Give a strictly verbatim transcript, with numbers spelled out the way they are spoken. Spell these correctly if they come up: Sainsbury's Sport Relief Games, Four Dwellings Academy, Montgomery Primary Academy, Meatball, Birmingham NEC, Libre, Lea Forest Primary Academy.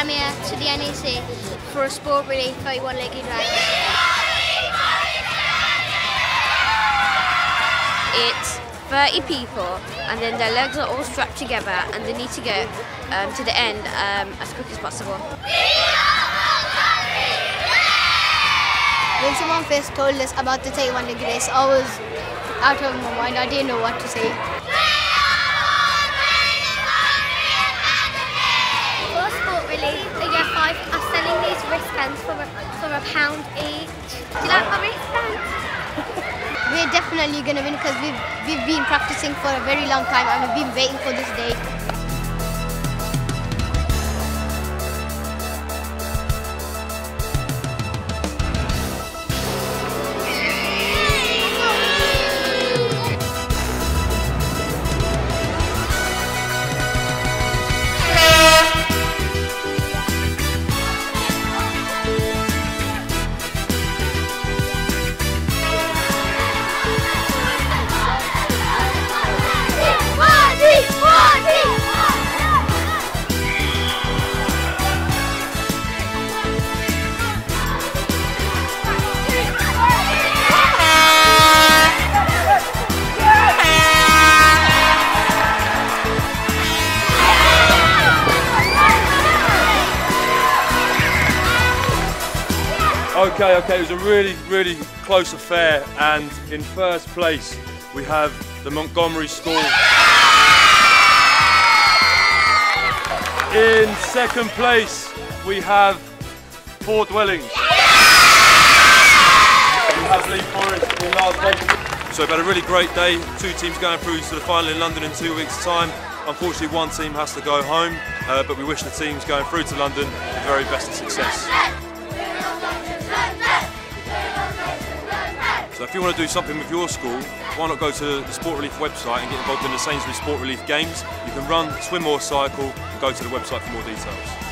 I'm here to the N E C for a sport relief thirty-one legged race. It's thirty people and then their legs are all strapped together and they need to get um, to the end um, as quick as possible. When someone first told us about the thirty-one legged race, I was out of my mind, I didn't know what to say. For sport relief, a year five are selling these wristbands for a, for a pound each. Do you like my wristbands? We're definitely going to win because we've, we've been practicing for a very long time and we've been waiting for this day. Okay, okay, it was a really, really close affair, and in first place we have the Montgomery School. In second place we have Four Dwellings. We have Lea Forest in last place. So we've had a really great day, two teams going through to the final in London in two weeks' time. Unfortunately one team has to go home, uh, but we wish the teams going through to London the very best of success. So if you want to do something with your school, why not go to the Sport Relief website and get involved in the Sainsbury's Sport Relief Games. You can run, swim or cycle, and go to the website for more details.